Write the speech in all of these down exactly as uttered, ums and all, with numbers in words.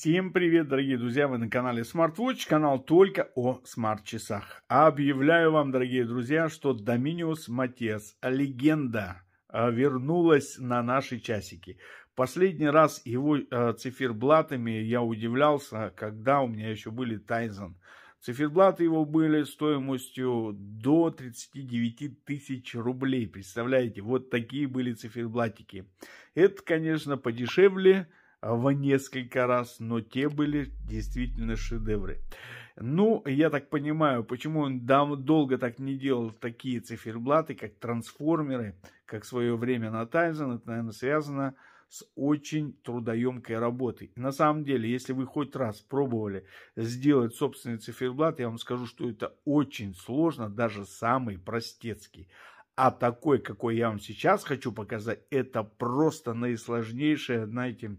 Всем привет, дорогие друзья! Вы на канале SmartWatch, канал только о смарт-часах. Объявляю вам, дорогие друзья, что Dominus Mathias, легенда, вернулась на наши часики. Последний раз его циферблатами я удивлялся, когда у меня еще были Тайзен. Циферблаты его были стоимостью до тридцати девяти тысяч рублей. Представляете, вот такие были циферблатики. Это, конечно, подешевле в несколько раз, но те были действительно шедевры. Ну, я так понимаю, почему он долго так не делал такие циферблаты, как трансформеры, как в свое время на Тайзен. Это, наверное, связано с очень трудоемкой работой. И на самом деле, если вы хоть раз пробовали сделать собственный циферблат, я вам скажу, что это очень сложно, даже самый простецкий. А такой, какой я вам сейчас хочу показать, это просто наисложнейшая, знаете,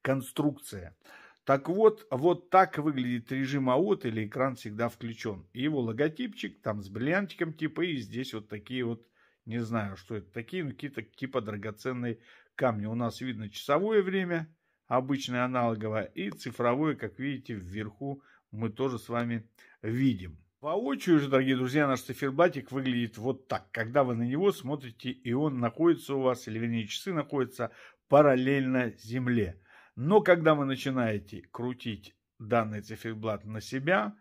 конструкция. Так вот, вот так выглядит режим а о ти, или экран всегда включен. Его логотипчик, там с бриллиантиком типа, и здесь вот такие вот, не знаю, что это такие, ну, какие-то типа драгоценные камни. У нас видно часовое время, обычное аналоговое, и цифровое, как видите, вверху мы тоже с вами видим. Воочию же, дорогие друзья, наш циферблатик выглядит вот так. Когда вы на него смотрите, и он находится у вас, или вернее часы находятся параллельно земле. Но когда вы начинаете крутить данный циферблат на себя,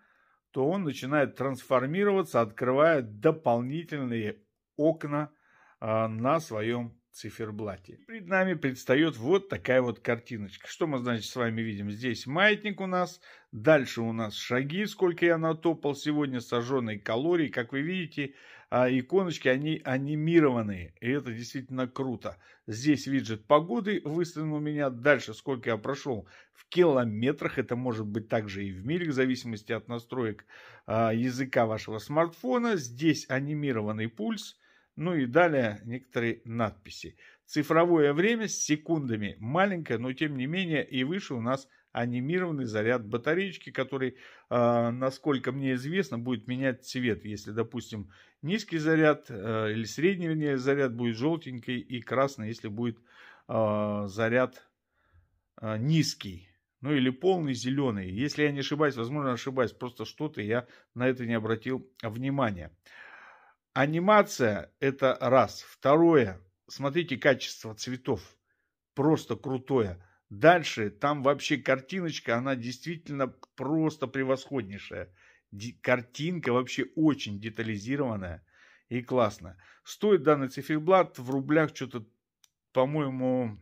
то он начинает трансформироваться, открывая дополнительные окна э, на своем циферблате. Перед нами предстает вот такая вот картиночка. Что мы, значит, с вами видим? Здесь маятник у нас, дальше у нас шаги, сколько я натопал сегодня, сожженные калории. Как вы видите, иконочки, они анимированные, и это действительно круто. Здесь виджет погоды выставлен у меня, дальше сколько я прошел в километрах, это может быть также и в милях, в зависимости от настроек языка вашего смартфона. Здесь анимированный пульс. Ну и далее некоторые надписи. Цифровое время с секундами маленькое, но тем не менее, и выше у нас анимированный заряд батареечки, который, насколько мне известно, будет менять цвет. Если, допустим, низкий заряд или средний, вернее, заряд будет желтенький, и красный, если будет заряд низкий. Ну или полный зеленый. Если я не ошибаюсь, возможно, ошибаюсь, просто что-то я на это не обратил внимания. Анимация — это раз. Второе, смотрите, качество цветов просто крутое. Дальше там вообще картиночка, она действительно просто превосходнейшая. Ди- картинка вообще очень детализированная и классная. Стоит данный циферблат в рублях что-то, по-моему,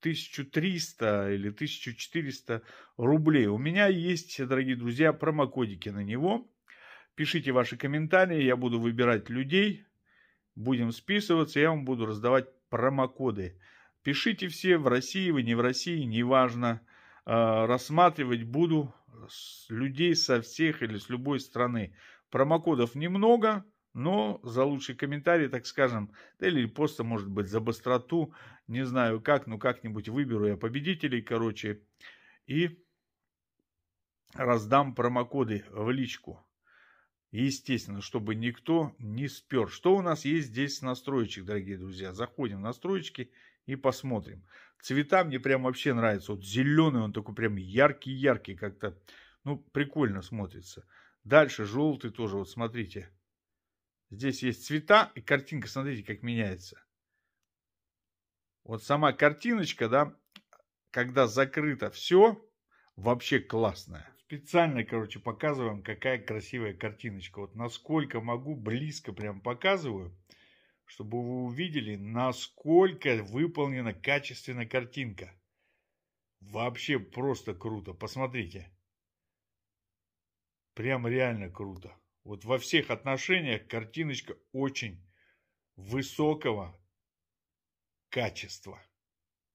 тысячу триста или тысячу четыреста рублей. У меня есть, дорогие друзья, промокодики на него. Пишите ваши комментарии, я буду выбирать людей, будем списываться, я вам буду раздавать промокоды. Пишите все, в России вы, не в России, неважно, рассматривать буду людей со всех или с любой страны. Промокодов немного, но за лучший комментарий, так скажем, или просто, может быть, за быстроту, не знаю как, но как-нибудь выберу я победителей, короче, и раздам промокоды в личку. Естественно, чтобы никто не спер. Что у нас есть здесь настроечек, дорогие друзья? Заходим в настроечки и посмотрим. Цвета мне прям вообще нравятся. Вот зеленый, он такой прям яркий-яркий как-то. Ну, прикольно смотрится. Дальше желтый тоже. Вот смотрите. Здесь есть цвета. И картинка, смотрите, как меняется. Вот сама картиночка, да, когда закрыто все, вообще классная. Специально, короче, показываем, какая красивая картиночка. Вот насколько могу, близко прям показываю, чтобы вы увидели, насколько выполнена качественно картинка. Вообще просто круто. Посмотрите. Прям реально круто. Вот во всех отношениях картиночка очень высокого качества.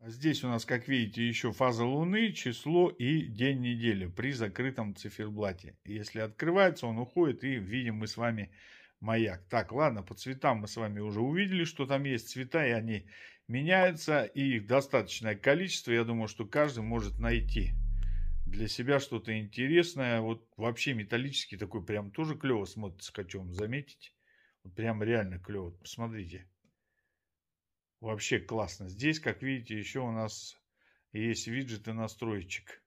Здесь у нас, как видите, еще фаза Луны, число и день недели при закрытом циферблате. Если открывается, он уходит, и видим мы с вами маяк. Так, ладно, по цветам мы с вами уже увидели, что там есть цвета, и они меняются. И их достаточное количество. Я думаю, что каждый может найти для себя что-то интересное. Вот вообще металлический такой прям тоже клево смотрится, хочу вам заметить. Прям реально клево. Посмотрите. Вообще классно. Здесь, как видите, еще у нас есть виджеты настроечек.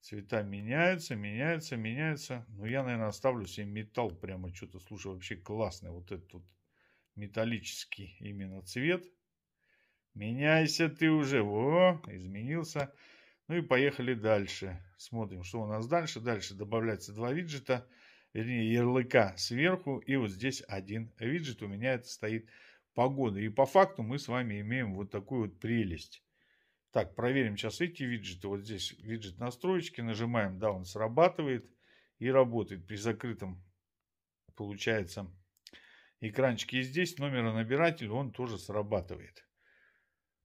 Цвета меняются, меняются, меняются. Ну, я, наверное, оставлю себе металл. Прямо что-то, слушай, вообще классный. Вот этот вот металлический именно цвет. Меняйся ты уже. Во, изменился. Ну и поехали дальше. Смотрим, что у нас дальше. Дальше добавляется два виджета. Вернее, ярлыка сверху. И вот здесь один виджет. У меня это стоит погода. И по факту мы с вами имеем вот такую вот прелесть. Так, проверим сейчас эти виджеты. Вот здесь виджет настроечки. Нажимаем, да, он срабатывает и работает при закрытом, получается, экранчике. И здесь номеронабиратель, он тоже срабатывает.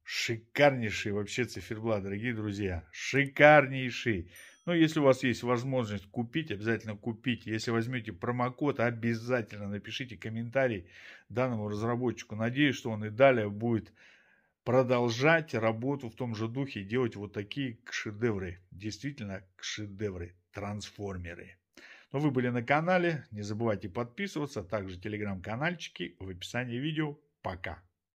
Шикарнейший вообще циферблат, дорогие друзья. Шикарнейший. Ну, если у вас есть возможность купить, обязательно купите. Если возьмете промокод, обязательно напишите комментарий данному разработчику. Надеюсь, что он и далее будет продолжать работу в том же духе и делать вот такие шедевры. Действительно шедевры, трансформеры. Но вы были на канале. Не забывайте подписываться. Также телеграм-канальчики в описании видео. Пока.